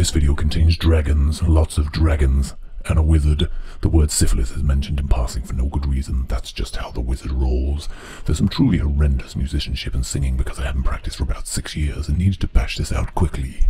This video contains dragons, lots of dragons, and a wizard. The word syphilis is mentioned in passing for no good reason. That's just how the wizard rolls. There's some truly horrendous musicianship and singing because I haven't practiced for about 6 years and needed to bash this out quickly.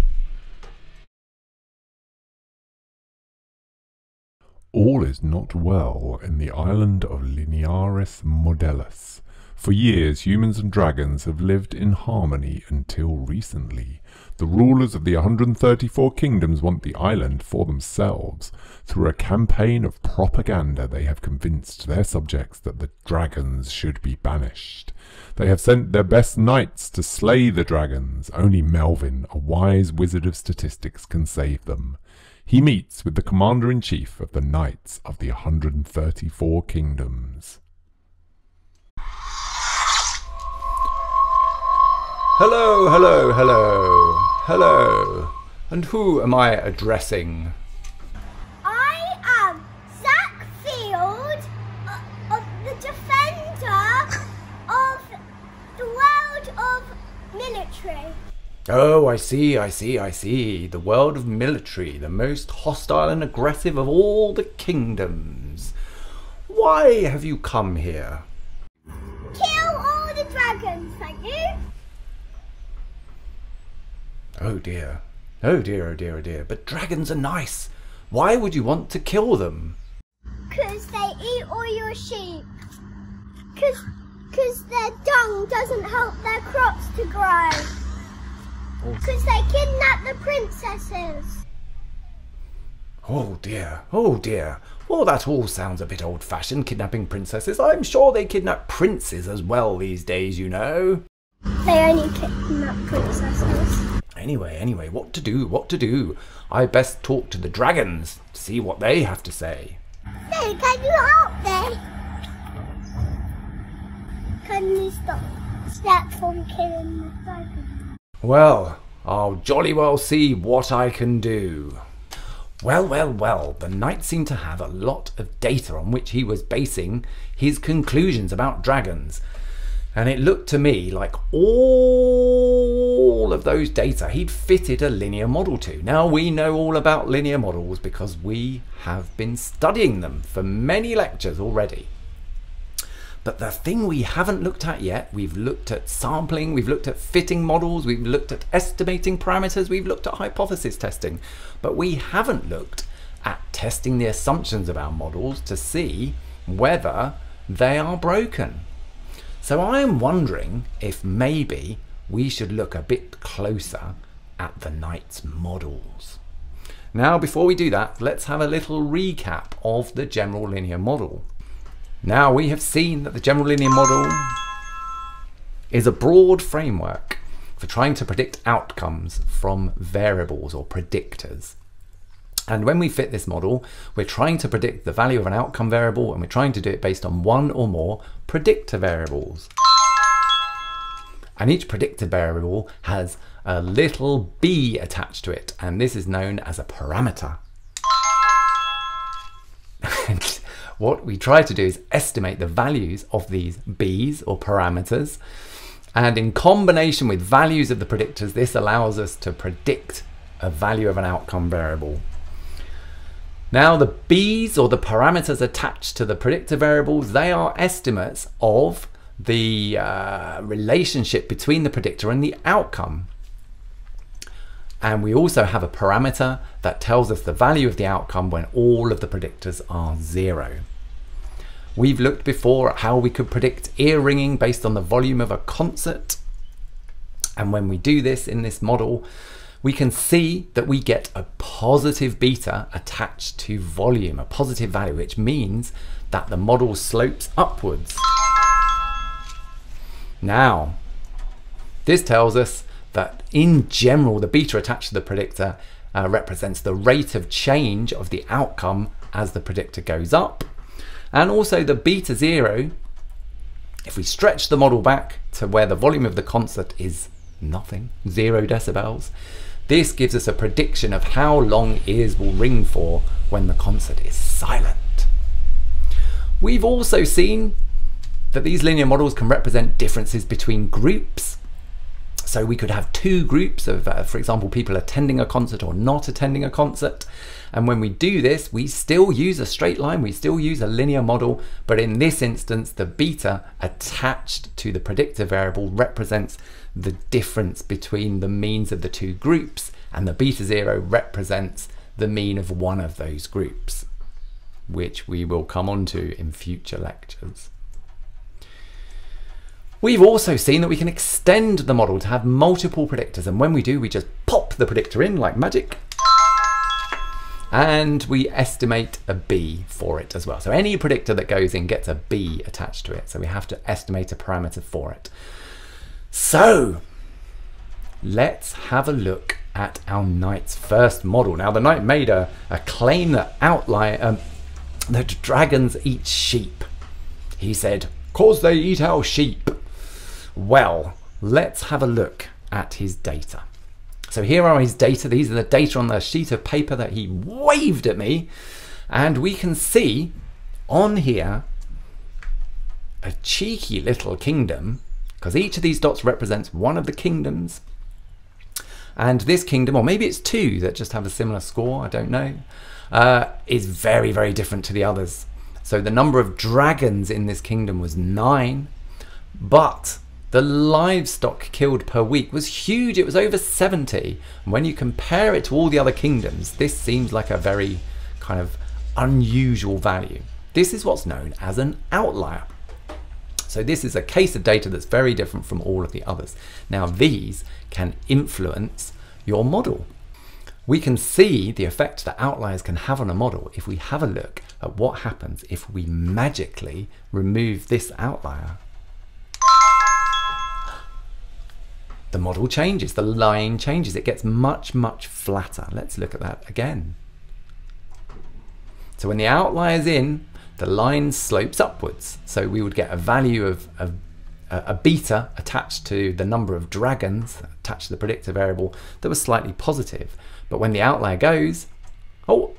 All is not well in the island of Linearis Modelis. For years, humans and dragons have lived in harmony until recently. The rulers of the 134 kingdoms want the island for themselves. Through a campaign of propaganda, they have convinced their subjects that the dragons should be banished. They have sent their best knights to slay the dragons. Only Melvin, a wise wizard of statistics, can save them. He meets with the commander-in-chief of the knights of the 134 kingdoms. Hello, hello, hello, hello. And who am I addressing? I am Zach Field, of the defender of the world of military. Oh, I see, I see, I see. The world of military, the most hostile and aggressive of all the kingdoms. Why have you come here? Kill all the dragons, thank you. Oh dear. Oh dear, oh dear, oh dear. But dragons are nice. Why would you want to kill them? 'Cause they eat all your sheep. 'Cause their dung doesn't help their crops to grow. 'Cause they kidnap the princesses. Oh dear, oh dear. Well, that all sounds a bit old-fashioned, kidnapping princesses. I'm sure they kidnap princes as well these days, you know. They only kidnap princesses. Anyway, what to do? I best talk to the dragons, see what they have to say. Hey, can you help them? Can we stop from killing the dragons? Well, I'll jolly well see what I can do. Well, the knight seemed to have a lot of data on which he was basing his conclusions about dragons. And it looked to me like all of those data he'd fitted a linear model to. Now we know all about linear models because we have been studying them for many lectures already. But the thing we haven't looked at yet, we've looked at sampling, we've looked at fitting models, we've looked at estimating parameters, we've looked at hypothesis testing, but we haven't looked at testing the assumptions of our models to see whether they are broken. So I'm wondering if maybe we should look a bit closer at the knight's models. Now, before we do that, let's have a little recap of the general linear model. Now, we have seen that the general linear model is a broad framework for trying to predict outcomes from variables or predictors. And when we fit this model, we're trying to predict the value of an outcome variable, and we're trying to do it based on one or more predictor variables. And each predictor variable has a little b attached to it, and this is known as a parameter. And what we try to do is estimate the values of these b's or parameters, and in combination with values of the predictors, this allows us to predict a value of an outcome variable. Now, the b's or the parameters attached to the predictor variables, they are estimates of the relationship between the predictor and the outcome. And we also have a parameter that tells us the value of the outcome when all of the predictors are zero. We've looked before at how we could predict ear ringing based on the volume of a concert. And when we do this in this model, we can see that we get a positive beta attached to volume, a positive value, which means that the model slopes upwards. Now, this tells us that in general, the beta attached to the predictor represents the rate of change of the outcome as the predictor goes up. And also the beta zero, if we stretch the model back to where the volume of the concert is nothing, 0 decibels, this gives us a prediction of how long ears will ring for when the concert is silent. We've also seen that these linear models can represent differences between groups. So we could have two groups of, for example, people attending a concert or not attending a concert. And when we do this, we still use a straight line, we still use a linear model, but in this instance, the beta attached to the predictor variable represents the difference between the means of the two groups, and the beta zero represents the mean of one of those groups, which we will come on to in future lectures. We've also seen that we can extend the model to have multiple predictors, and when we do, we just pop the predictor in like magic, and we estimate a B for it as well. So any predictor that goes in gets a B attached to it. So we have to estimate a parameter for it. So let's have a look at our knight's first model. Now the knight made a claim that that dragons eat sheep. He said, "'Cause they eat our sheep." Well, let's have a look at his data. So here are his data. These are the data on the sheet of paper that he waved at me. And we can see on here a cheeky little kingdom, because each of these dots represents one of the kingdoms. And this kingdom, or maybe it's two that just have a similar score, I don't know, is very, very different to the others. So the number of dragons in this kingdom was 9, but the livestock killed per week was huge. It was over 70. And when you compare it to all the other kingdoms, this seems like a very kind of unusual value. This is what's known as an outlier. So this is a case of data that's very different from all of the others. Now these can influence your model. We can see the effect that outliers can have on a model if we have a look at what happens if we magically remove this outlier. The model changes, the line changes, it gets much, much flatter. Let's look at that again. So when the outlier's in, the line slopes upwards. So we would get a value of a beta attached to the number of dragons, attached to the predictor variable, that was slightly positive. But when the outlier goes, oh,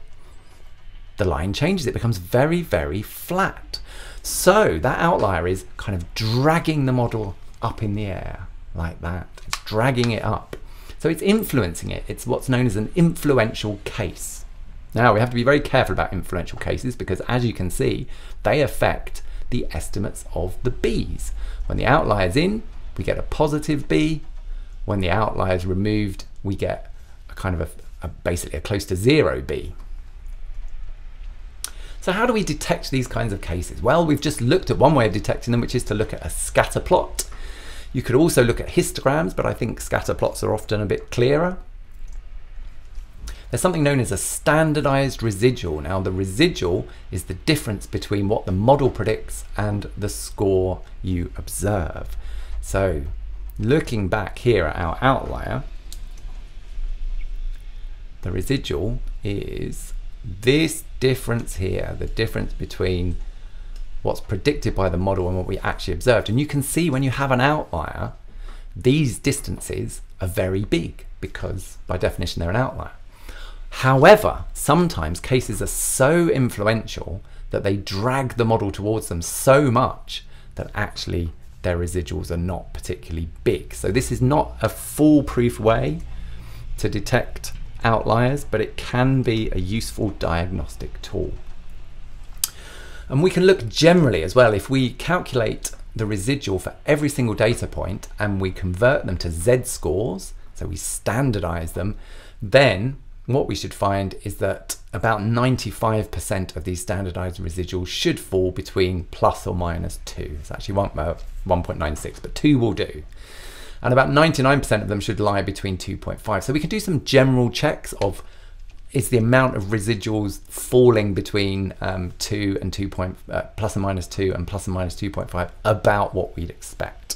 the line changes, it becomes very, very flat. So that outlier is kind of dragging the model up in the air. Like that, it's dragging it up. So it's influencing it. It's what's known as an influential case. Now we have to be very careful about influential cases because as you can see, they affect the estimates of the B's. When the outlier's in, we get a positive B. When the outlier's removed, we get a kind of basically a close to zero B. So how do we detect these kinds of cases? Well, we've just looked at one way of detecting them, which is to look at a scatter plot. You could also look at histograms, but I think scatter plots are often a bit clearer. There's something known as a standardized residual. Now the residual is the difference between what the model predicts and the score you observe. So looking back here at our outlier, the residual is this difference here, the difference between what's predicted by the model and what we actually observed. And you can see when you have an outlier, these distances are very big because by definition they're an outlier. However, sometimes cases are so influential that they drag the model towards them so much that actually their residuals are not particularly big. So this is not a foolproof way to detect outliers, but it can be a useful diagnostic tool. And we can look generally as well. If we calculate the residual for every single data point and we convert them to z-scores, so we standardize them, then what we should find is that about 95% of these standardized residuals should fall between plus or minus 2. It's actually 1.96, but 2 will do. And about 99% of them should lie between 2.5. So we can do some general checks of is the amount of residuals falling between plus or minus 2 and plus or minus 2.5 about what we'd expect.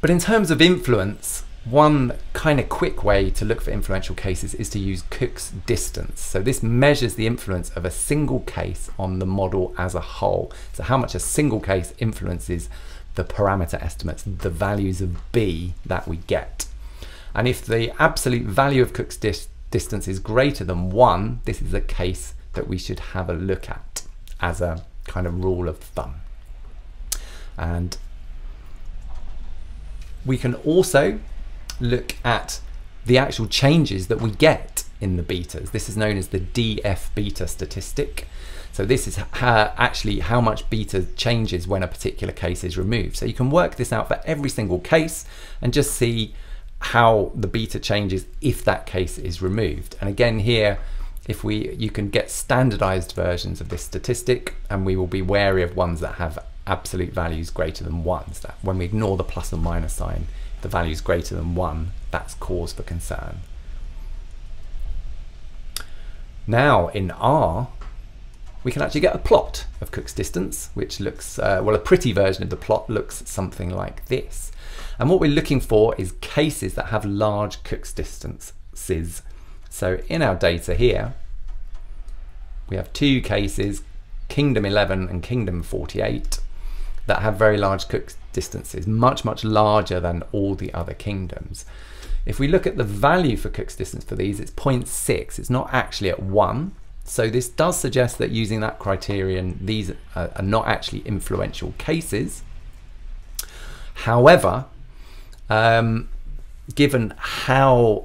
But in terms of influence, one kind of quick way to look for influential cases is to use Cook's distance. So this measures the influence of a single case on the model as a whole. So how much a single case influences the parameter estimates, the values of B that we get. And if the absolute value of Cook's distance is greater than 1, this is a case that we should have a look at as a kind of rule of thumb. And We can also look at the actual changes that we get in the betas. This is known as the DF beta statistic. So this is actually how much beta changes when a particular case is removed. So you can work this out for every single case and just see how the beta changes if that case is removed. And again here, if you can get standardized versions of this statistic, and we will be wary of ones that have absolute values greater than 1. So that when we ignore the plus or minus sign, the value is greater than 1, that's cause for concern. Now in R, we can actually get a plot of Cook's distance, which looks, well, a pretty version of the plot looks something like this. And what we're looking for is cases that have large Cook's distances. So in our data here, we have two cases, Kingdom 11 and Kingdom 48, that have very large Cook's distances, much, much larger than all the other kingdoms. If we look at the value for Cook's distance for these, it's 0.6. It's not actually at 1. So this does suggest that using that criterion, these are not actually influential cases. However, given how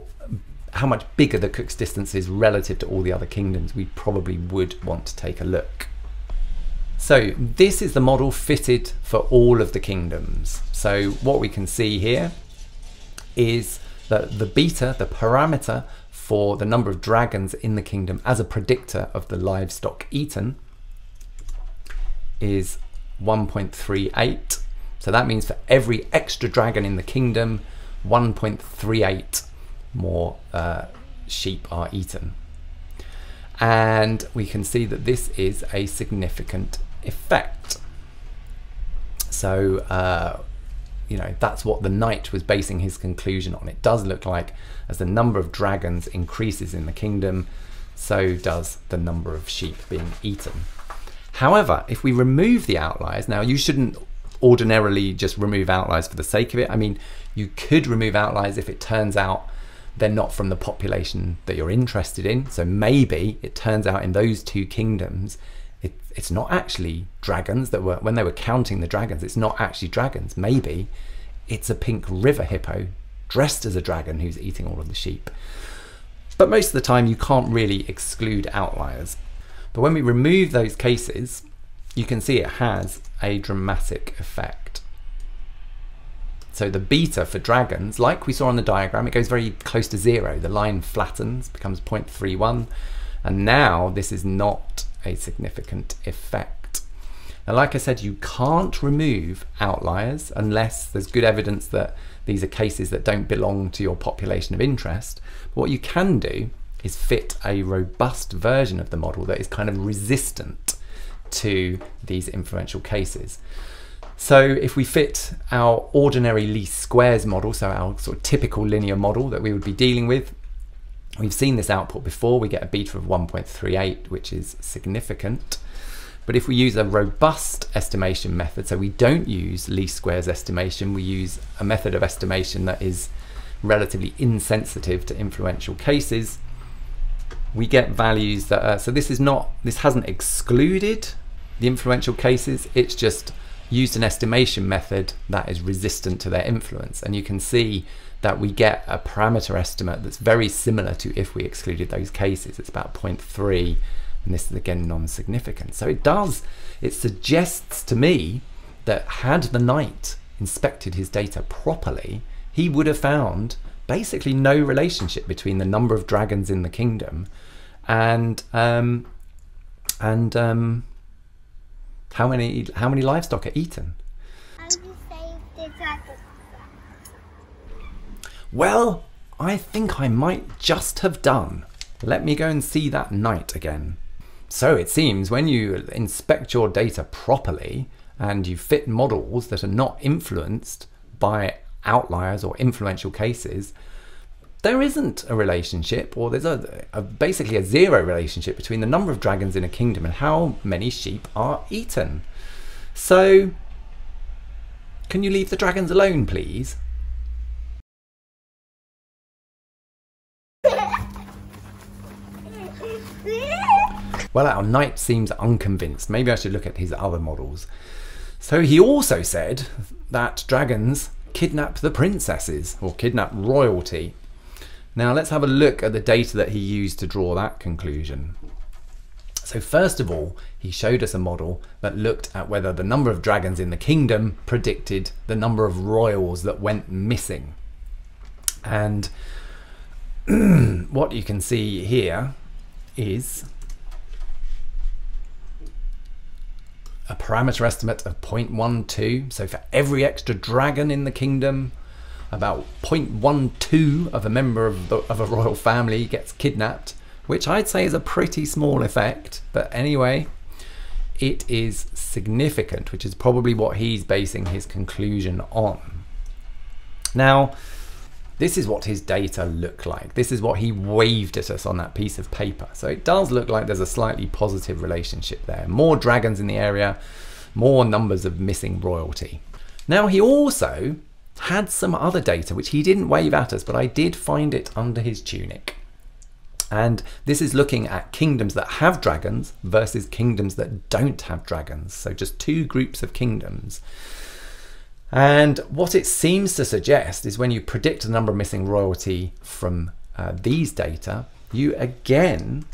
much bigger the Cook's distance is relative to all the other kingdoms, we probably would want to take a look. So this is the model fitted for all of the kingdoms. So what we can see here is that the beta, the parameter for the number of dragons in the kingdom as a predictor of the livestock eaten, is 1.38. So that means for every extra dragon in the kingdom, 1.38 more sheep are eaten. And we can see that this is a significant effect. So you know, that's what the knight was basing his conclusion on. It does look like as the number of dragons increases in the kingdom, so does the number of sheep being eaten. However, if we remove the outliers, now you shouldn't ordinarily just remove outliers for the sake of it. I mean, you could remove outliers if it turns out they're not from the population that you're interested in. So maybe it turns out in those two kingdoms, it's not actually dragons that were, when they were counting the dragons, it's not actually dragons. Maybe it's a pink river hippo dressed as a dragon who's eating all of the sheep. But most of the time you can't really exclude outliers. But when we remove those cases, you can see it has a dramatic effect. So the beta for dragons, like we saw on the diagram, it goes very close to 0. The line flattens, becomes 0.31. And now this is not a significant effect. Now, like I said, you can't remove outliers unless there's good evidence that these are cases that don't belong to your population of interest. But what you can do is fit a robust version of the model that is kind of resistant to these influential cases. So if we fit our ordinary least squares model, so our sort of typical linear model that we would be dealing with, we've seen this output before. We get a beta of 1.38, which is significant. But if we use a robust estimation method, so we don't use least squares estimation, we use a method of estimation that is relatively insensitive to influential cases, we get values that are, so this hasn't excluded the influential cases, it's just used an estimation method that is resistant to their influence. And you can see that we get a parameter estimate that's very similar to if we excluded those cases. It's about 0.3, and this is again non-significant. So it suggests to me that had the knight inspected his data properly, he would have found basically no relationship between the number of dragons in the kingdom and how many livestock are eaten. How do you save the dragons? Well, I think I might just have done. Let me go and see that knight again. So it seems when you inspect your data properly and you fit models that are not influenced by outliers or influential cases, there isn't a relationship, or there's basically a zero relationship between the number of dragons in a kingdom and how many sheep are eaten. So, can you leave the dragons alone, please? Well, our knight seems unconvinced. Maybe I should look at his other models. So he also said that dragons kidnap the princesses, or kidnap royalty. Now let's have a look at the data that he used to draw that conclusion. So first of all, he showed us a model that looked at whether the number of dragons in the kingdom predicted the number of royals that went missing. And what you can see here is a parameter estimate of 0.12. So for every extra dragon in the kingdom, about 0.12 of a member of a royal family gets kidnapped, which I'd say is a pretty small effect, but anyway, it is significant, which is probably what he's basing his conclusion on. Now, this is what his data look like. This is what he waved at us on that piece of paper. So it does look like there's a slightly positive relationship there. More dragons in the area, more numbers of missing royalty. Now, he also had some other data, which he didn't wave at us, but I did find it under his tunic. And this is looking at kingdoms that have dragons versus kingdoms that don't have dragons. So just two groups of kingdoms. And what it seems to suggest is when you predict the number of missing royalty from these data, you again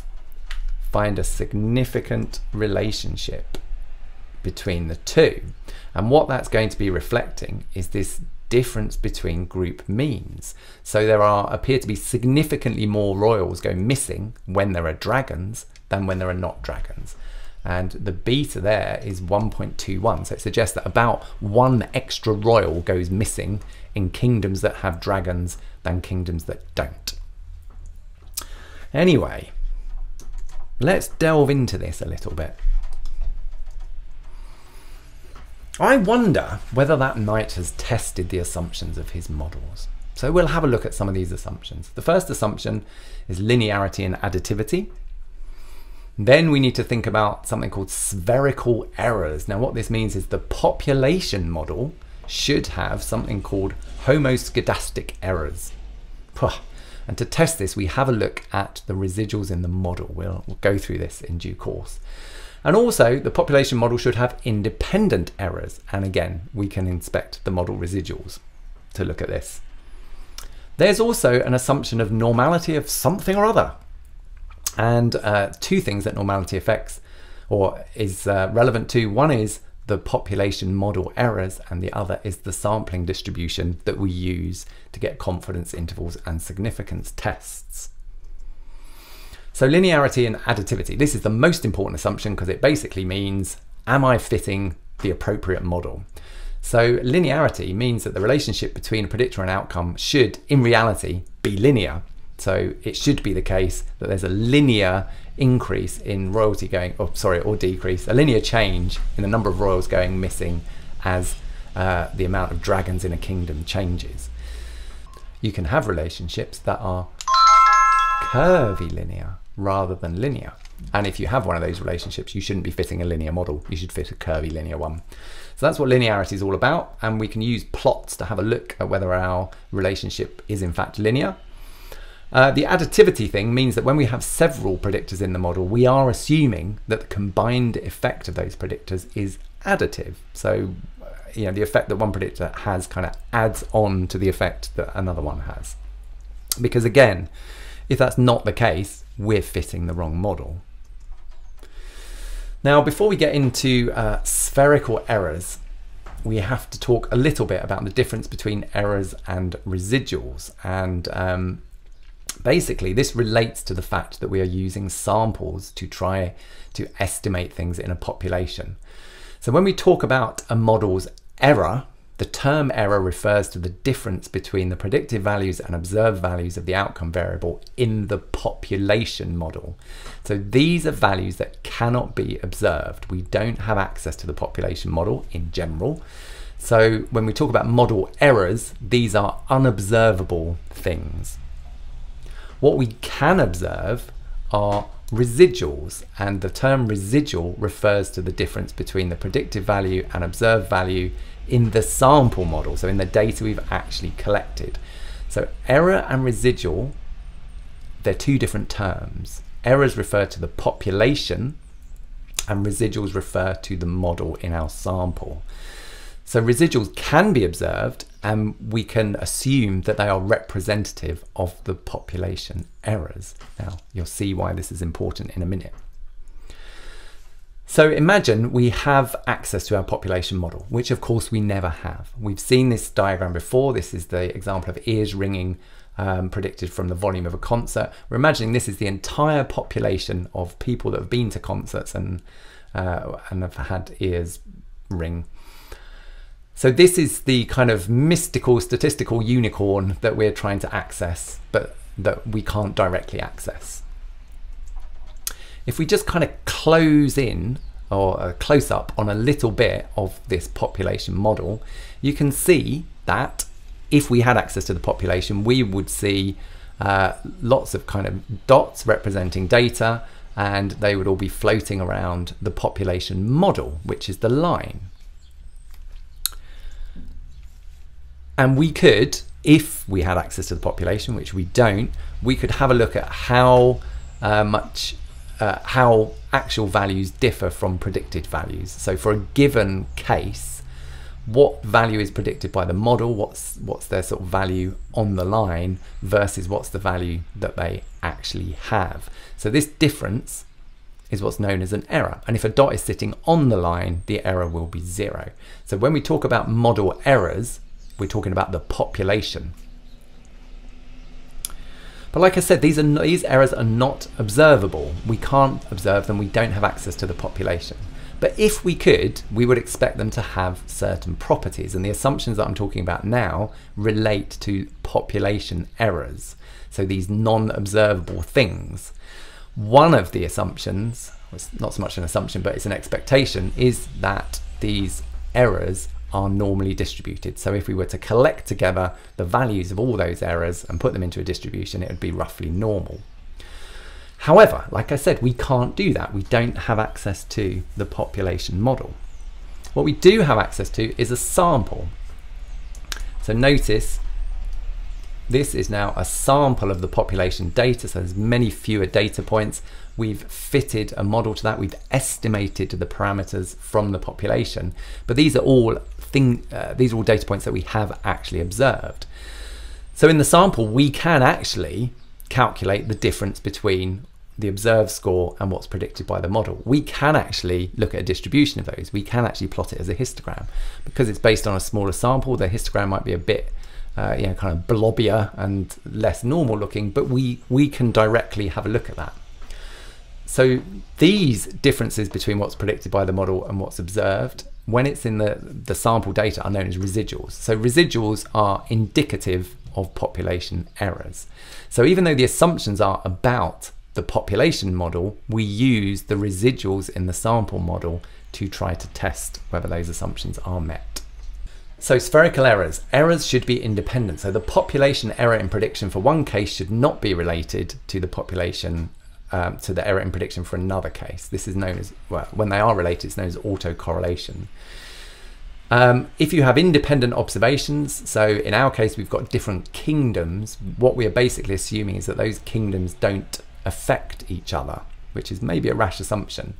find a significant relationship between the two. And what that's going to be reflecting is this difference between group means. So there appear to be significantly more royals go missing when there are dragons than when there are not dragons. And the beta there is 1.21, so it suggests that about one extra royal goes missing in kingdoms that have dragons than kingdoms that don't. Anyway, let's delve into this a little bit. I wonder whether that knight has tested the assumptions of his models. So we'll have a look at some of these assumptions. The first assumption is linearity and additivity. Then we need to think about something called spherical errors. Now what this means is the population model should have something called homoscedastic errors. And to test this, we have a look at the residuals in the model. We'll go through this in due course. And also, the population model should have independent errors. And again, we can inspect the model residuals to look at this. There's also an assumption of normality of something or other. And two things that normality affects or is relevant to. One is the population model errors, and the other is the sampling distribution that we use to get confidence intervals and significance tests. So linearity and additivity, this is the most important assumption because it basically means, am I fitting the appropriate model? So linearity means that the relationship between a predictor and outcome should, in reality, be linear. So it should be the case that there's a linear increase in royalty going, oh, sorry, or decrease, a linear change in the number of royals going missing as the amount of dragons in a kingdom changes. You can have relationships that are curvy linear rather than linear. And if you have one of those relationships, you shouldn't be fitting a linear model. You should fit a curvy linear one. So that's what linearity is all about. And we can use plots to have a look at whether our relationship is in fact linear. The additivity thing means that when we have several predictors in the model, we are assuming that the combined effect of those predictors is additive. So, you know, the effect that one predictor has kind of adds on to the effect that another one has. Because again, if that's not the case, we're fitting the wrong model. Now, before we get into spherical errors, we have to talk a little bit about the difference between errors and residuals. And basically, this relates to the fact that we are using samples to try to estimate things in a population. So when we talk about a model's error, the term error refers to the difference between the predictive values and observed values of the outcome variable in the population model. So these are values that cannot be observed. We don't have access to the population model in general. So when we talk about model errors, these are unobservable things. What we can observe are residuals, and the term residual refers to the difference between the predictive value and observed value in the sample model, so in the data we've actually collected. So error and residual, they're two different terms. Errors refer to the population and residuals refer to the model in our sample. So residuals can be observed, and we can assume that they are representative of the population errors. Now, you'll see why this is important in a minute. So imagine we have access to our population model, which of course we never have. We've seen this diagram before. This is the example of ears ringing predicted from the volume of a concert. We're imagining this is the entire population of people that have been to concerts and have had ears ring. So this is the kind of mystical statistical unicorn that we're trying to access, but that we can't directly access. If we just kind of close in or close up on a little bit of this population model, you can see that if we had access to the population, we would see lots of kind of dots representing data, and they would all be floating around the population model, which is the line. And we could, if we had access to the population, which we don't, we could have a look at how actual values differ from predicted values. So for a given case, what value is predicted by the model, what's their sort of value on the line versus what's the value that they actually have. So this difference is what's known as an error. And if a dot is sitting on the line, the error will be 0. So when we talk about model errors, we're talking about the population. But like I said, these errors are not observable. We can't observe them. We don't have access to the population. But if we could, we would expect them to have certain properties. And the assumptions that I'm talking about now relate to population errors. So these non-observable things. One of the assumptions, well, it's not so much an assumption, but it's an expectation, is that these errors are normally distributed. So if we were to collect together the values of all those errors and put them into a distribution, it would be roughly normal. However, like I said, we can't do that. We don't have access to the population model. What we do have access to is a sample. So notice this is now a sample of the population data, so there's many fewer data points. We've fitted a model to that. We've estimated the parameters from the population, but these are all data points that we have actually observed. So in the sample, we can actually calculate the difference between the observed score and what's predicted by the model. We can actually look at a distribution of those. We can actually plot it as a histogram. Because it's based on a smaller sample, the histogram might be a bit kind of blobbier and less normal looking, but we can directly have a look at that. So these differences between what's predicted by the model and what's observed, when it's in the sample data, are known as residuals. So residuals are indicative of population errors. So even though the assumptions are about the population model, we use the residuals in the sample model to try to test whether those assumptions are met. So spherical errors. Errors should be independent. So the population error in prediction for one case should not be related to the population to the error in prediction for another case. This is known as, well, when they are related, it's known as autocorrelation. If you have independent observations, so in our case, we've got different kingdoms, what we are basically assuming is that those kingdoms don't affect each other, which is maybe a rash assumption.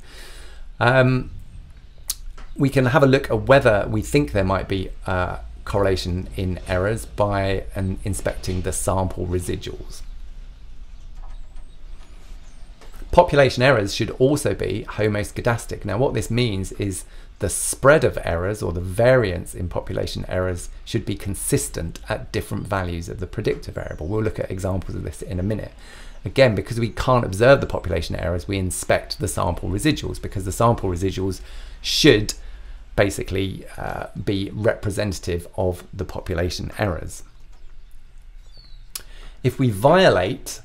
We can have a look at whether we think there might be correlation in errors by inspecting the sample residuals. Population errors should also be homoscedastic. Now what this means is the spread of errors or the variance in population errors should be consistent at different values of the predictor variable. We'll look at examples of this in a minute. Again, because we can't observe the population errors, we inspect the sample residuals because the sample residuals should basically be representative of the population errors. If we violate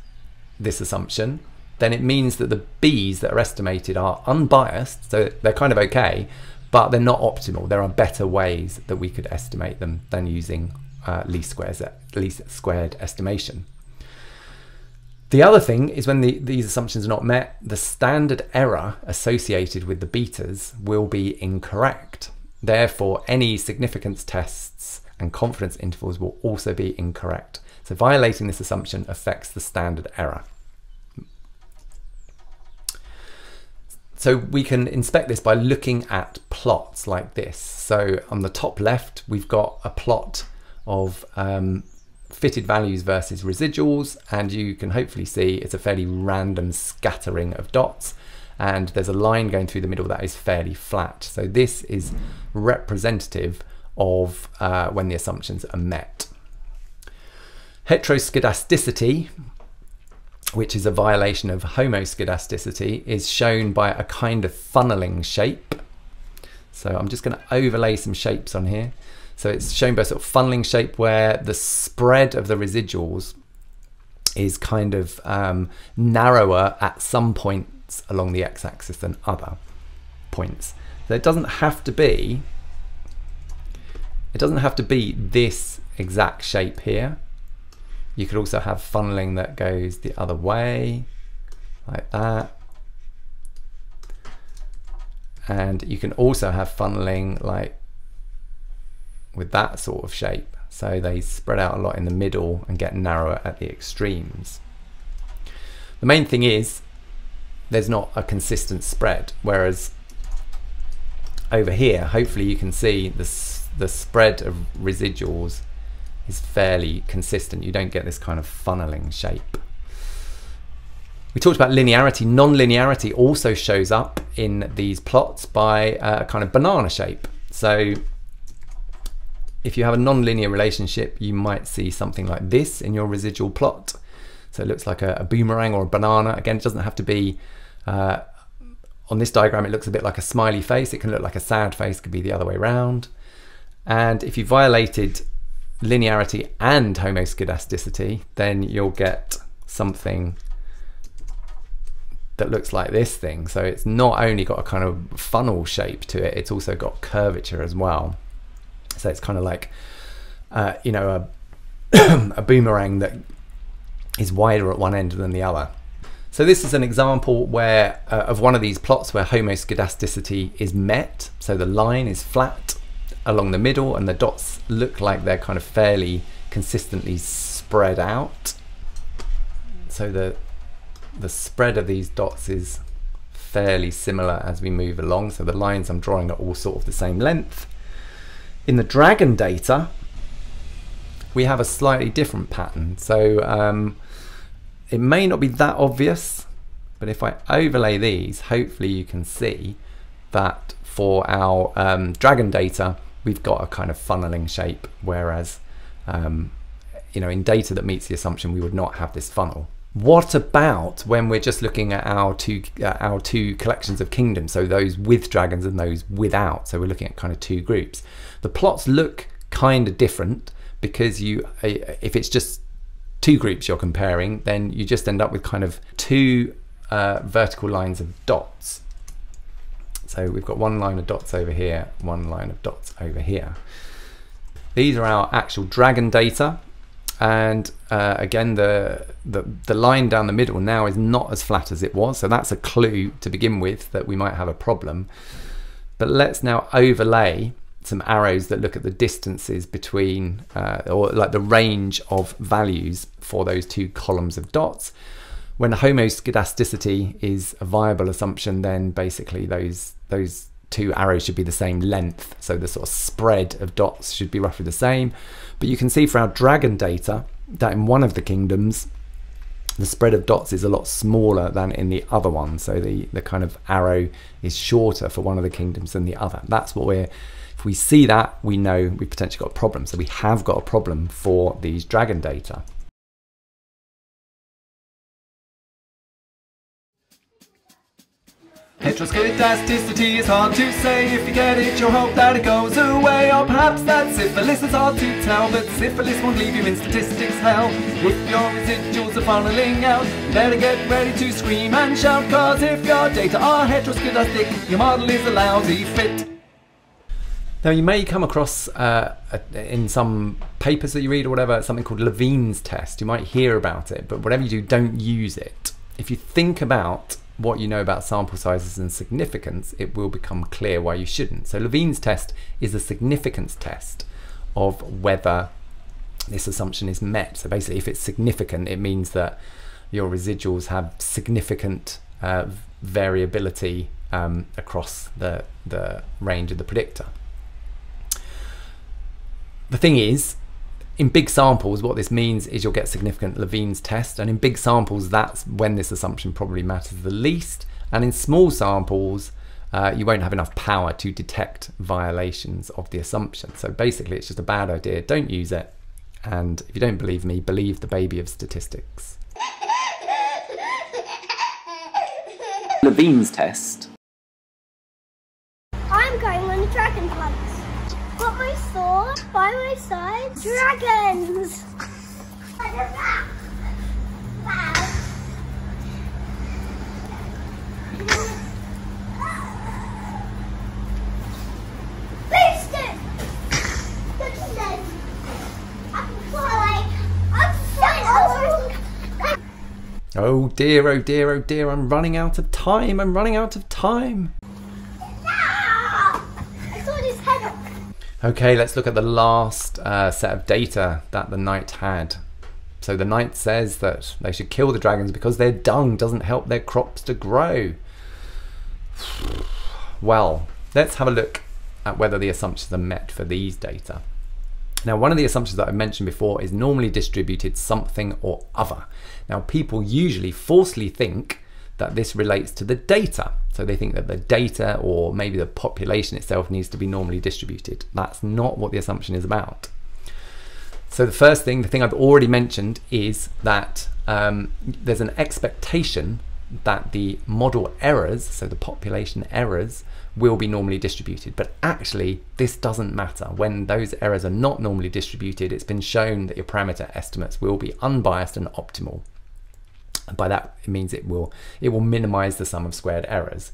this assumption, then it means that the B's that are estimated are unbiased, so they're kind of okay, but they're not optimal. There are better ways that we could estimate them than using least squared estimation. The other thing is when these assumptions are not met, the standard error associated with the betas will be incorrect. Therefore, any significance tests and confidence intervals will also be incorrect. So violating this assumption affects the standard error. So we can inspect this by looking at plots like this. So on the top left, we've got a plot of fitted values versus residuals, and you can hopefully see it's a fairly random scattering of dots, and there's a line going through the middle that is fairly flat. So this is representative of when the assumptions are met. Heteroscedasticity, which is a violation of homoscedasticity, is shown by a kind of funneling shape. So I'm just going to overlay some shapes on here. So it's shown by a sort of funneling shape where the spread of the residuals is kind of narrower at some points along the x-axis than other points. So it doesn't have to be this exact shape here. You could also have funneling that goes the other way, like that. And you can also have funneling like with that sort of shape. So they spread out a lot in the middle and get narrower at the extremes. The main thing is there's not a consistent spread, whereas over here, hopefully you can see the spread of residuals is fairly consistent. You don't get this kind of funneling shape. We talked about linearity. Non-linearity also shows up in these plots by a kind of banana shape. So if you have a non-linear relationship, you might see something like this in your residual plot. So it looks like a boomerang or a banana. Again, it doesn't have to be, on this diagram, it looks a bit like a smiley face. It can look like a sad face, it could be the other way around. And if you violated linearity and homoscedasticity, then you'll get something that looks like this thing. So it's not only got a kind of funnel shape to it, it's also got curvature as well. So it's kind of like, you know, a boomerang that is wider at one end than the other. So this is an example where of one of these plots where homoscedasticity is met. So the line is flat along the middle and the dots look like they're kind of fairly consistently spread out. So the spread of these dots is fairly similar as we move along. So the lines I'm drawing are all sort of the same length. In the dragon data, we have a slightly different pattern. So it may not be that obvious, but if I overlay these, hopefully you can see that for our dragon data, we've got a kind of funneling shape, whereas you know, in data that meets the assumption, we would not have this funnel. What about when we're just looking at our two collections of kingdoms, so those with dragons and those without? So we're looking at kind of two groups. The plots look kind of different because if it's just two groups you're comparing, then you just end up with kind of two vertical lines of dots. So we've got one line of dots over here, one line of dots over here. These are our actual dragon data. And again, the line down the middle now is not as flat as it was. So that's a clue to begin with that we might have a problem. But let's now overlay some arrows that look at the distances between, or like the range of values for those two columns of dots. When homoscedasticity is a viable assumption, then basically those two arrows should be the same length. So the sort of spread of dots should be roughly the same. But you can see for our dragon data that in one of the kingdoms, the spread of dots is a lot smaller than in the other one. So the kind of arrow is shorter for one of the kingdoms than the other. That's what we're, if we see that, we know we've potentially got a problem. So we have got a problem for these dragon data. Heteroscedasticity is hard to say. If you get it, you'll hope that it goes away. Or perhaps that syphilis is hard to tell, but syphilis won't leave you in statistics hell. If your residuals are funneling out, better get ready to scream and shout, cause if your data are heteroscedastic, your model is a lousy fit. Now you may come across in some papers that you read or whatever, something called Levene's test. You might hear about it, but whatever you do, don't use it. If you think about what you know about sample sizes and significance, it will become clear why you shouldn't. So Levene's test is a significance test of whether this assumption is met. So basically, if it's significant, it means that your residuals have significant variability across the range of the predictor. The thing is, in big samples, what this means is you'll get significant Levene's test, and in big samples, that's when this assumption probably matters the least. And in small samples, you won't have enough power to detect violations of the assumption. So basically, it's just a bad idea. Don't use it. And if you don't believe me, believe the baby of statistics. Levene's test. I'm going on a dragon hunt. Got my sword by my side. Dragons! Oh dear, oh dear, oh dear, I'm running out of time, I'm running out of time. Okay, let's look at the last set of data that the knight had. So the knight says that they should kill the dragons because their dung doesn't help their crops to grow. Well, let's have a look at whether the assumptions are met for these data. Now, one of the assumptions that I mentioned before is normally distributed something or other. Now, people usually falsely think that this relates to the data. So they think that the data or maybe the population itself needs to be normally distributed. That's not what the assumption is about. So the first thing, the thing I've already mentioned, is that there's an expectation that the model errors, so the population errors, will be normally distributed. But actually, this doesn't matter. When those errors are not normally distributed, it's been shown that your parameter estimates will be unbiased and optimal. By that, it means it will minimize the sum of squared errors.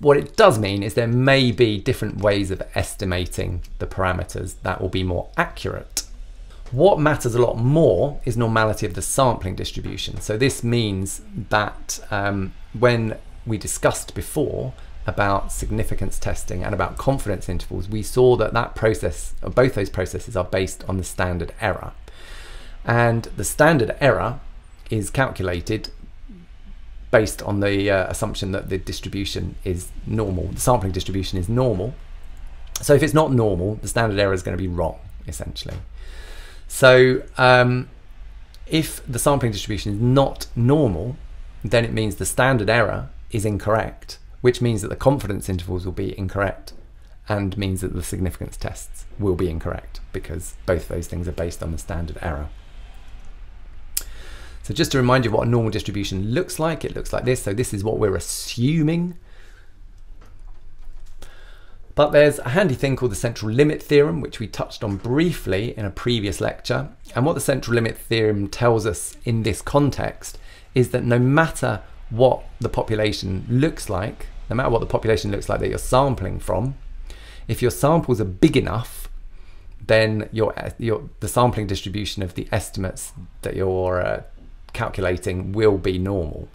What it does mean is there may be different ways of estimating the parameters that will be more accurate. What matters a lot more is normality of the sampling distribution. So this means that when we discussed before about significance testing and about confidence intervals, we saw that both those processes are based on the standard error. And the standard error is calculated based on the assumption that the distribution is normal, the sampling distribution is normal. So if it's not normal, the standard error is going to be wrong, essentially. So if the sampling distribution is not normal, then it means the standard error is incorrect, which means that the confidence intervals will be incorrect and means that the significance tests will be incorrect, because both of those things are based on the standard error. So just to remind you what a normal distribution looks like, it looks like this. So this is what we're assuming. But there's a handy thing called the central limit theorem, which we touched on briefly in a previous lecture. And what the central limit theorem tells us in this context is that no matter what the population looks like, no matter what the population looks like that you're sampling from, if your samples are big enough, then the sampling distribution of the estimates that you're calculating will be normal.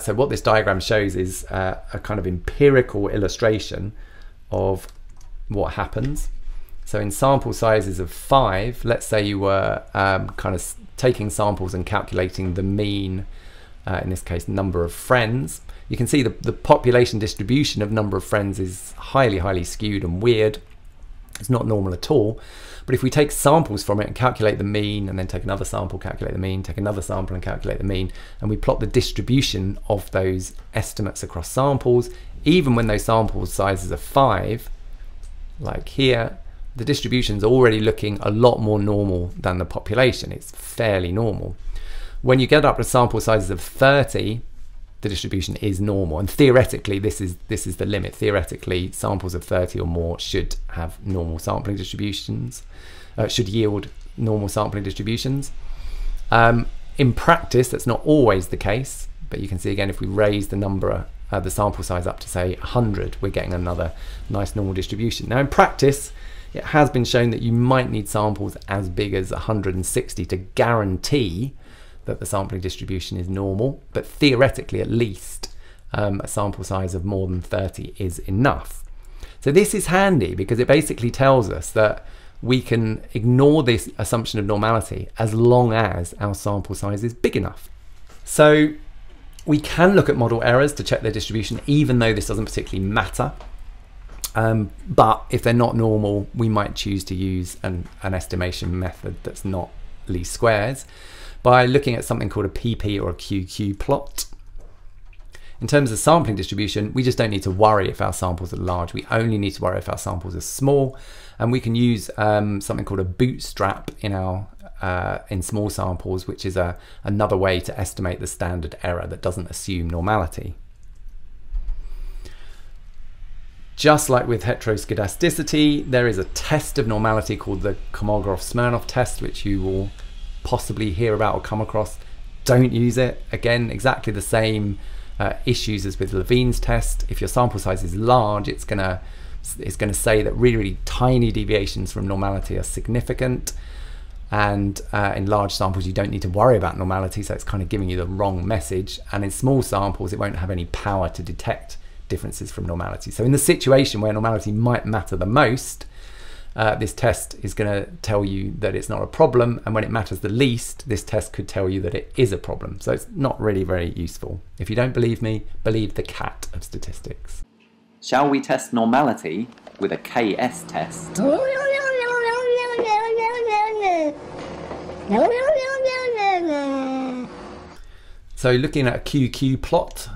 So what this diagram shows is a kind of empirical illustration of what happens. So in sample sizes of 5, let's say you were kind of taking samples and calculating the mean, in this case, number of friends. You can see the population distribution of number of friends is highly, highly skewed and weird. It's not normal at all. But if we take samples from it and calculate the mean, and then take another sample, calculate the mean, take another sample and calculate the mean, and we plot the distribution of those estimates across samples, even when those sample sizes are 5, like here, the distribution's already looking a lot more normal than the population. It's fairly normal. When you get up to sample sizes of 30, the distribution is normal, and theoretically this is the limit. Theoretically, samples of 30 or more should have normal sampling distributions, should yield normal sampling distributions. In practice, that's not always the case, but you can see again, if we raise the number, the sample size up to say 100, we're getting another nice normal distribution. Now in practice, it has been shown that you might need samples as big as 160 to guarantee that the sampling distribution is normal, but theoretically at least a sample size of more than 30 is enough. So this is handy because it basically tells us that we can ignore this assumption of normality as long as our sample size is big enough. So We can look at model errors to check their distribution, even though this doesn't particularly matter. But if they're not normal, we might choose to use an estimation method that's not least squares by looking at something called a PP or a QQ plot. In terms of sampling distribution, we just don't need to worry if our samples are large. We only need to worry if our samples are small, and we can use something called a bootstrap in small samples, which is another way to estimate the standard error that doesn't assume normality. Just like with heteroscedasticity, there is a test of normality called the Kolmogorov-Smirnov test, which you will possibly hear about or come across. Don't use it. Again, exactly the same issues as with Levene's test. If your sample size is large, it's gonna say that really, really tiny deviations from normality are significant, and in large samples you don't need to worry about normality, so it's kind of giving you the wrong message, and in small samples it won't have any power to detect differences from normality. So in the situation where normality might matter the most, this test is going to tell you that it's not a problem, and when it matters the least, this test could tell you that it is a problem. So it's not really very useful. If you don't believe me, believe the cat of statistics. Shall we test normality with a KS test? So looking at a QQ plot,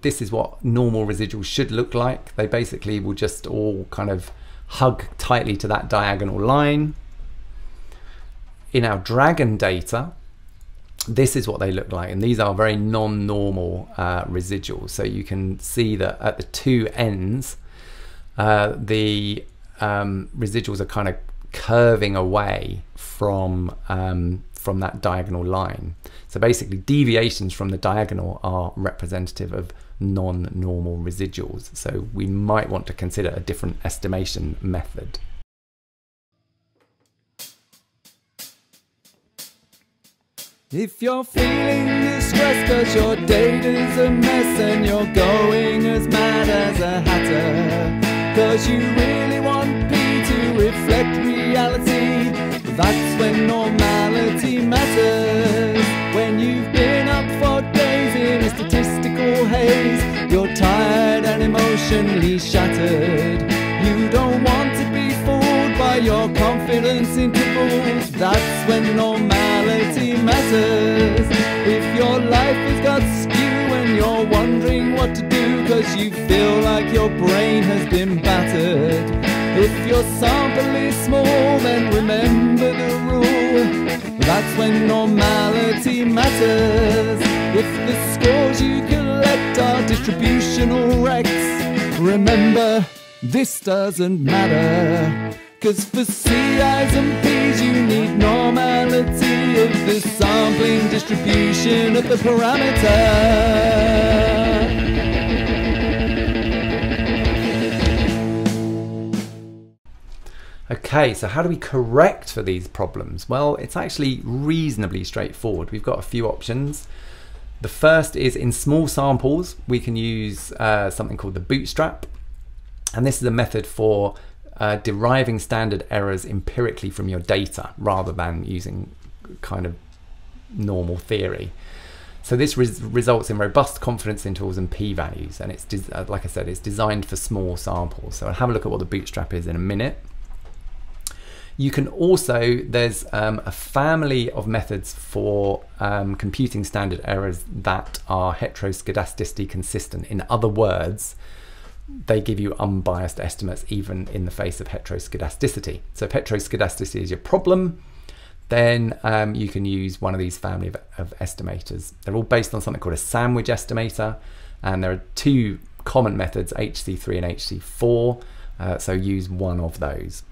this is what normal residuals should look like. They basically will just all kind of hug tightly to that diagonal line. In our dragon data, this is what they look like, and these are very non-normal residuals. So you can see that at the two ends, the residuals are kind of curving away from that diagonal line. So basically, deviations from the diagonal are representative of non-normal residuals, so we might want to consider a different estimation method. If you're feeling distressed cause your date is a mess and you're going as mad as a hatter, cause you really want P to reflect reality, that's when normality matters. When you've been up for days in a statistical haze, you're tired and emotionally shattered. You don't want to be fooled by your confidence intervals, that's when normality matters. If your life has got skew and you're wondering what to do cause you feel like your brain has been battered, if your sample is small then remember the rule, that's when normality matters. If the scores you collect are distributional wrecks, remember this doesn't matter, cause for CIs and Ps you need normality of the sampling distribution of the parameter. Okay, so how do we correct for these problems? Well, it's actually reasonably straightforward. We've got a few options. The first is, in small samples, we can use something called the bootstrap. And this is a method for deriving standard errors empirically from your data rather than using kind of normal theory. So this results in robust confidence intervals and p-values. And it's, like I said, it's designed for small samples. So I'll have a look at what the bootstrap is in a minute. You can also, there's a family of methods for computing standard errors that are heteroscedasticity consistent. In other words, they give you unbiased estimates even in the face of heteroscedasticity. So if heteroscedasticity is your problem, then you can use one of these family of estimators. They're all based on something called a sandwich estimator, and there are two common methods, HC3 and HC4, so use one of those.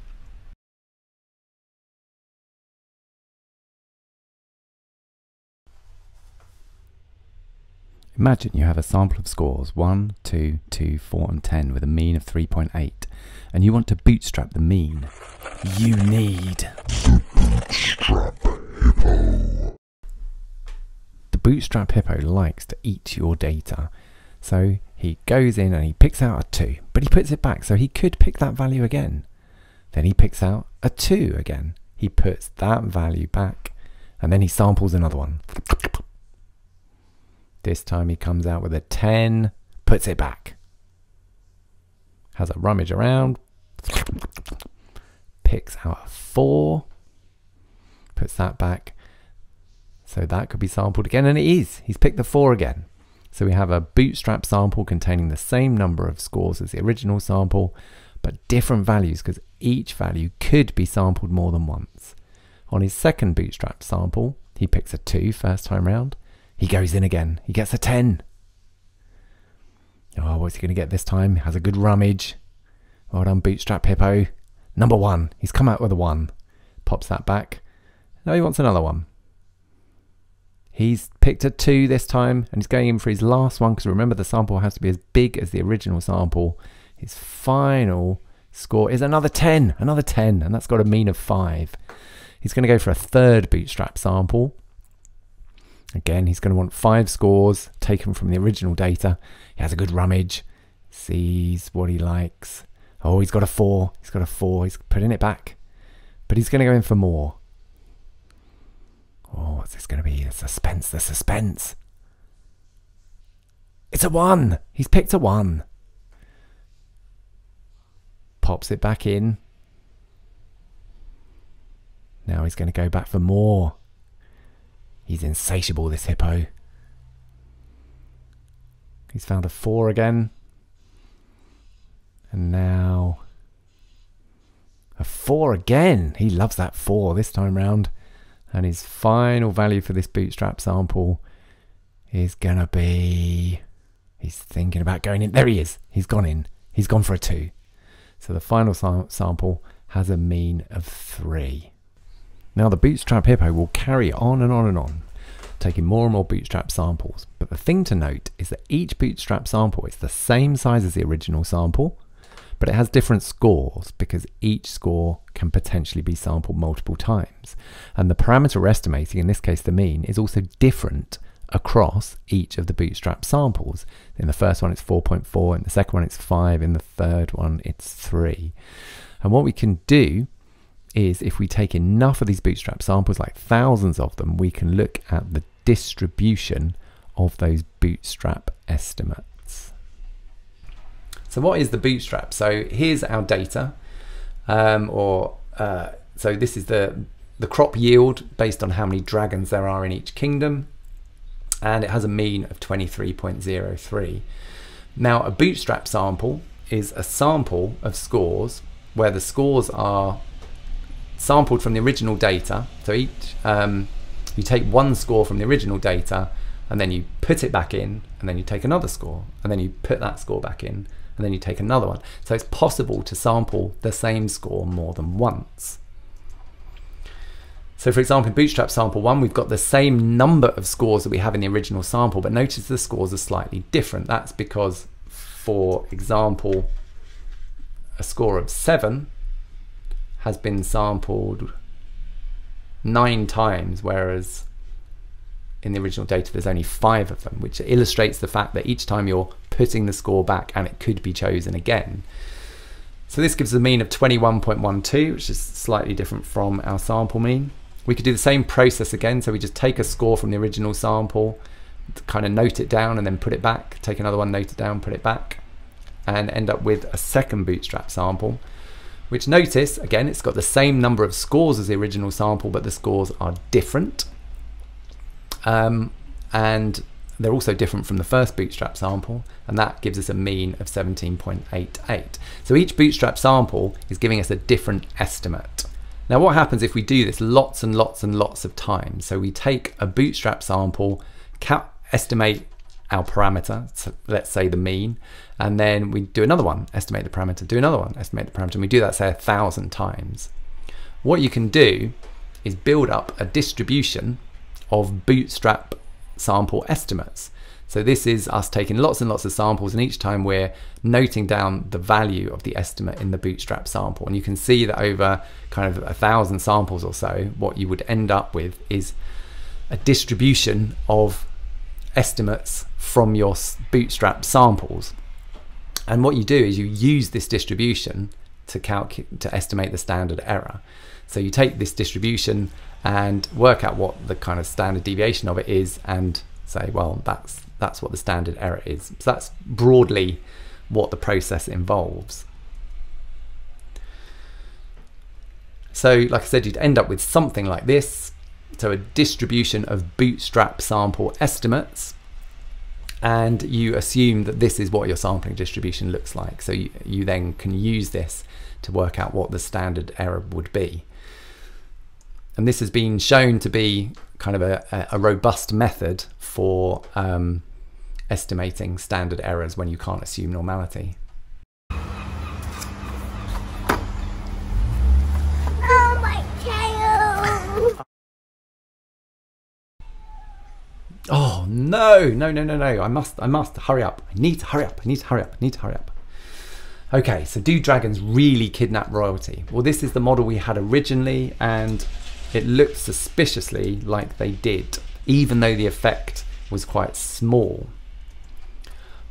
Imagine you have a sample of scores 1, 2, 2, 4 and 10 with a mean of 3.8, and you want to bootstrap the mean. You need the bootstrap hippo. The bootstrap hippo likes to eat your data, so he goes in and he picks out a 2, but he puts it back, so he could pick that value again. Then he picks out a 2 again, he puts that value back, and then he samples another one. This time he comes out with a 10, puts it back. Has a rummage around, picks out a 4, puts that back. So that could be sampled again, and it is. He's picked the 4 again. So we have a bootstrap sample containing the same number of scores as the original sample, but different values because each value could be sampled more than once. On his second bootstrap sample, he picks a 2 first time round. He goes in again. He gets a 10. Oh, what's he going to get this time? Has a good rummage. Well done, bootstrap hippo. Number 1. He's come out with a 1. Pops that back. Now he wants another 1. He's picked a 2 this time, and he's going in for his last one because remember the sample has to be as big as the original sample. His final score is another 10. Another 10, and that's got a mean of 5. He's going to go for a third bootstrap sample. Again, he's going to want 5 scores taken from the original data. He has a good rummage, sees what he likes. Oh, he's got a 4. He's got a 4. He's putting it back. But he's going to go in for more. Oh, what's this going to be? The suspense, the suspense. It's a 1. He's picked a 1. Pops it back in. Now he's going to go back for more. He's insatiable, this hippo. He's found a 4 again. And now a 4 again. He loves that 4 this time round. And his final value for this bootstrap sample is going to be... He's thinking about going in. There he is. He's gone in. He's gone for a 2. So the final sample has a mean of 3. Now the bootstrap hippo will carry on and on and on, taking more and more bootstrap samples. But the thing to note is that each bootstrap sample is the same size as the original sample, but it has different scores because each score can potentially be sampled multiple times. And the parameter we're estimating, in this case the mean, is also different across each of the bootstrap samples. In the first one it's 4.4, in the second one it's 5, in the third one it's 3. And what we can do is if we take enough of these bootstrap samples, like thousands of them, we can look at the distribution of those bootstrap estimates. So what is the bootstrap? So here's our data, so this is the crop yield based on how many dragons there are in each kingdom, and it has a mean of 23.03. Now a bootstrap sample is a sample of scores where the scores are sampled from the original data. So each you take 1 score from the original data and then you put it back in, and then you take another score and then you put that score back in, and then you take another one. So it's possible to sample the same score more than once. So for example, in bootstrap sample 1 we've got the same number of scores that we have in the original sample, but notice the scores are slightly different. That's because, for example, a score of 7 has been sampled 9 times, whereas in the original data there's only 5 of them, which illustrates the fact that each time you're putting the score back and it could be chosen again. So this gives a mean of 21.12, which is slightly different from our sample mean. We could do the same process again, so we just take a score from the original sample, kind of note it down and then put it back, take another one, note it down, put it back, and end up with a second bootstrap sample, which, notice again, it's got the same number of scores as the original sample, but the scores are different, and they're also different from the first bootstrap sample, and that gives us a mean of 17.88. So each bootstrap sample is giving us a different estimate. Now what happens if we do this lots and lots and lots of times? So we take a bootstrap sample, estimate our parameter, so let's say the mean, and then we do another one, estimate the parameter, do another one, estimate the parameter, and we do that, say, 1,000 times. What you can do is build up a distribution of bootstrap sample estimates. So this is us taking lots and lots of samples, and each time we're noting down the value of the estimate in the bootstrap sample. And you can see that over kind of 1,000 samples or so, what you would end up with is a distribution of estimates from your bootstrap samples. And what you do is you use this distribution to estimate the standard error. So you take this distribution and work out what the kind of standard deviation of it is and say, well, that's That's what the standard error is. So that's broadly what the process involves. So like I said, you'd end up with something like this. So a distribution of bootstrap sample estimates, and you assume that this is what your sampling distribution looks like. So you then can use this to work out what the standard error would be. And this has been shown to be kind of a robust method for estimating standard errors when you can't assume normality. Oh no, no, no, no, no, I must hurry up. I need to hurry up, I need to hurry up, I need to hurry up. Okay, so do dragons really kidnap royalty? Well, this is the model we had originally, and it looked suspiciously like they did, even though the effect was quite small.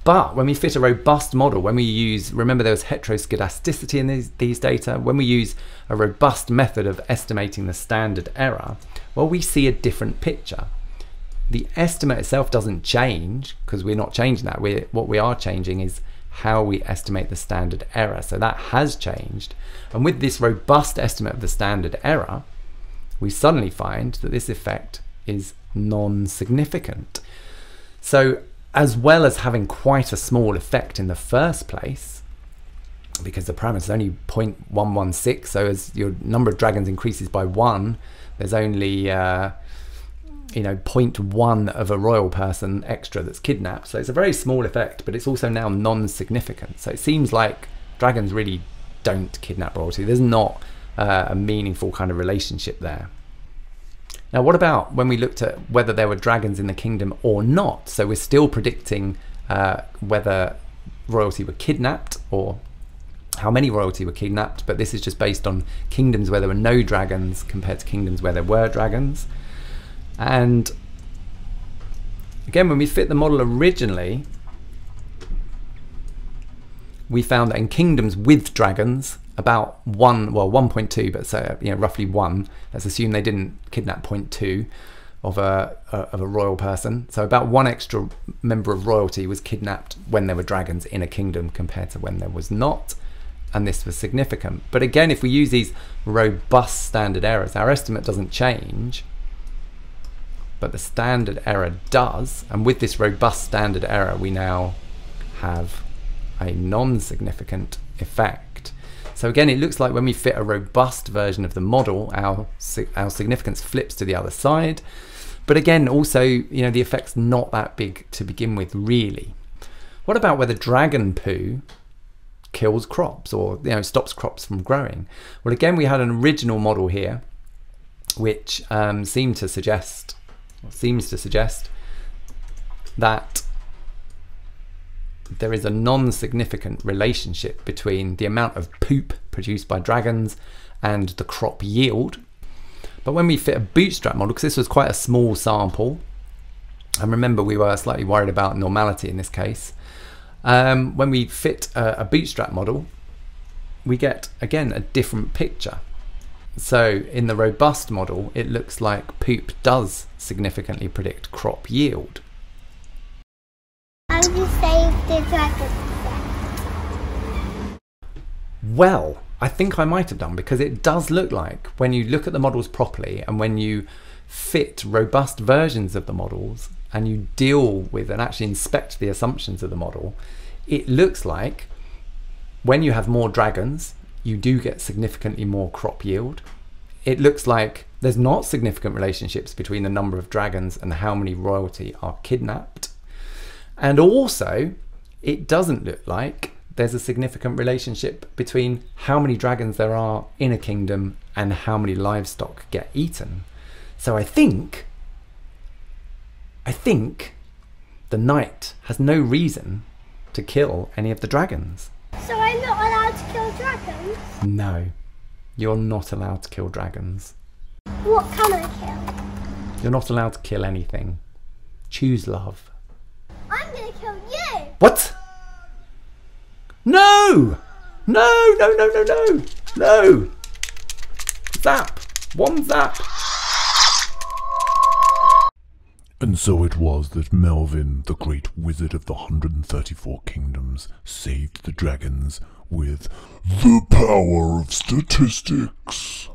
But when we fit a robust model, when we use, remember there was heteroscedasticity in these data, when we use a robust method of estimating the standard error, well, we see a different picture. The estimate itself doesn't change because we're not changing that. What we are changing is how we estimate the standard error. So that has changed. And with this robust estimate of the standard error, we suddenly find that this effect is non-significant. So as well as having quite a small effect in the first place, because the parameter is only 0.116, so as your number of dragons increases by 1, there's only 0.1 of a royal person extra that's kidnapped. So it's a very small effect, but it's also now non-significant. So it seems like dragons really don't kidnap royalty. There's not a meaningful kind of relationship there. Now, what about when we looked at whether there were dragons in the kingdom or not? So we're still predicting whether royalty were kidnapped or how many royalty were kidnapped, but this is just based on kingdoms where there were no dragons compared to kingdoms where there were dragons. And again, when we fit the model originally, we found that in kingdoms with dragons, about 1.2, but so roughly 1. Let's assume they didn't kidnap 0.2 of a royal person. So about 1 extra member of royalty was kidnapped when there were dragons in a kingdom compared to when there was not. And this was significant. But again, if we use these robust standard errors, our estimate doesn't change, but the standard error does, and with this robust standard error we now have a non-significant effect. So again, it looks like when we fit a robust version of the model, our significance flips to the other side, but again, also, the effect's not that big to begin with, really. What about whether dragon poo kills crops or stops crops from growing? Well, again, we had an original model here which seems to suggest that there is a non-significant relationship between the amount of poop produced by dragons and the crop yield. But when we fit a bootstrap model, because this was quite a small sample, and remember we were slightly worried about normality in this case, when we fit a bootstrap model, we get, again, a different picture. So in the robust model, it looks like poop does significantly predict crop yield. How do you save the dragon? Well, I think I might have done, because it does look like when you look at the models properly and when you fit robust versions of the models and you deal with and actually inspect the assumptions of the model, it looks like when you have more dragons, you do get significantly more crop yield. It looks like there's not significant relationships between the number of dragons and how many royalty are kidnapped. And also, it doesn't look like there's a significant relationship between how many dragons there are in a kingdom and how many livestock get eaten. So I think the knight has no reason to kill any of the dragons. So I'm not allowed to kill dragons? No, you're not allowed to kill dragons. What can I kill? You're not allowed to kill anything. Choose love. I'm gonna kill you! What? No! No, no, no, no, no! No! Zap! One zap! And so it was that Melvin, the great wizard of the 134 kingdoms, saved the dragons with the power of statistics.